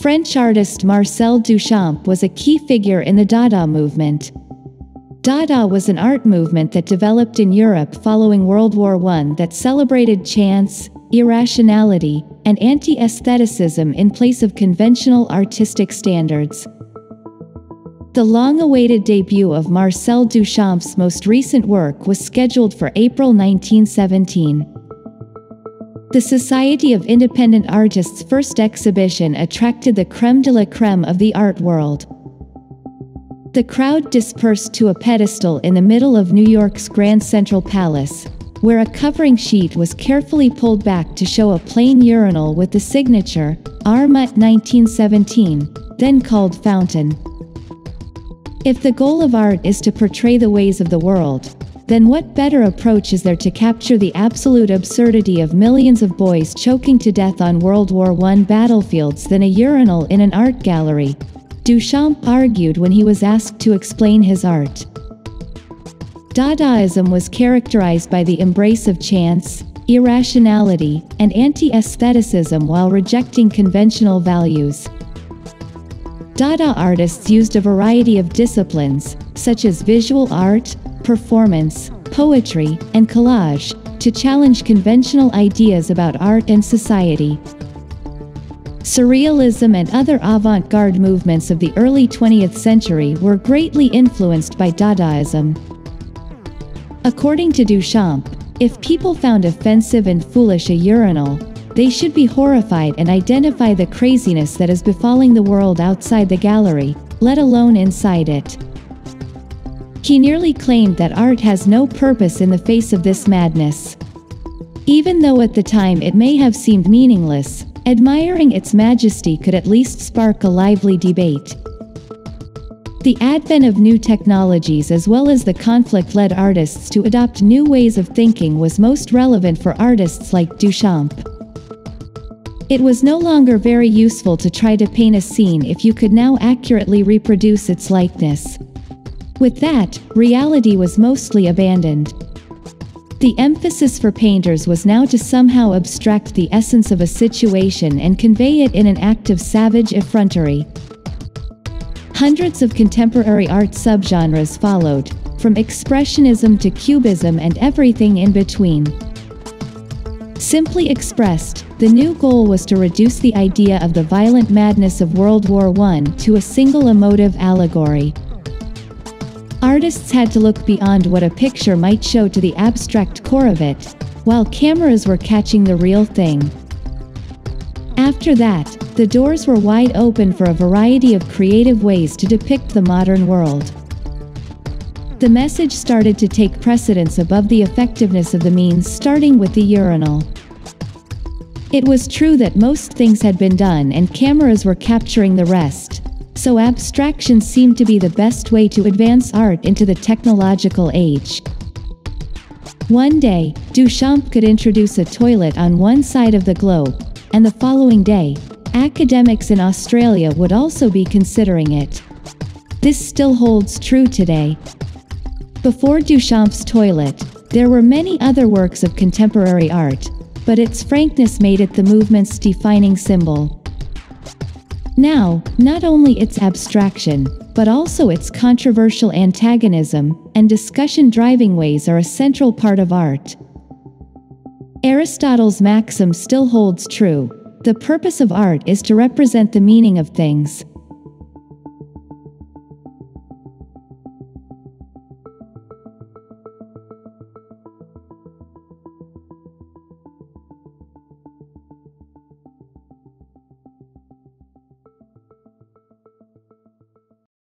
French artist Marcel Duchamp was a key figure in the Dada movement. Dada was an art movement that developed in Europe following World War I that celebrated chance, irrationality, and anti-aestheticism in place of conventional artistic standards. The long-awaited debut of Marcel Duchamp's most recent work was scheduled for April 1917. The Society of Independent Artists' first exhibition attracted the crème de la crème of the art world. The crowd dispersed to a pedestal in the middle of New York's Grand Central Palace, where a covering sheet was carefully pulled back to show a plain urinal with the signature, R. Mutt 1917, then called Fountain. If the goal of art is to portray the ways of the world, then what better approach is there to capture the absolute absurdity of millions of boys choking to death on World War I battlefields than a urinal in an art gallery? Duchamp argued when he was asked to explain his art. Dadaism was characterized by the embrace of chance, irrationality, and anti-aestheticism while rejecting conventional values. Dada artists used a variety of disciplines, such as visual art, performance, poetry, and collage, to challenge conventional ideas about art and society. Surrealism and other avant-garde movements of the early 20th century were greatly influenced by Dadaism. According to Duchamp, if people found offensive and foolish a urinal, they should be horrified and identify the craziness that is befalling the world outside the gallery, let alone inside it. He nearly claimed that art has no purpose in the face of this madness. Even though at the time it may have seemed meaningless, admiring its majesty could at least spark a lively debate. The advent of new technologies as well as the conflict led artists to adopt new ways of thinking was most relevant for artists like Duchamp. It was no longer very useful to try to paint a scene if you could now accurately reproduce its likeness. With that, reality was mostly abandoned. The emphasis for painters was now to somehow abstract the essence of a situation and convey it in an act of savage effrontery. Hundreds of contemporary art subgenres followed, from expressionism to cubism and everything in between. Simply expressed, the new goal was to reduce the idea of the violent madness of World War I to a single emotive allegory. Artists had to look beyond what a picture might show to the abstract core of it, while cameras were catching the real thing. After that, the doors were wide open for a variety of creative ways to depict the modern world. The message started to take precedence above the effectiveness of the means, starting with the urinal. It was true that most things had been done and cameras were capturing the rest, so abstraction seemed to be the best way to advance art into the technological age. One day, Duchamp could introduce a toilet on one side of the globe, and the following day, academics in Australia would also be considering it. This still holds true today. Before Duchamp's toilet, there were many other works of contemporary art, but its frankness made it the movement's defining symbol. Now, not only its abstraction, but also its controversial antagonism and discussion-driving ways are a central part of art. Aristotle's maxim still holds true: the purpose of art is to represent the meaning of things.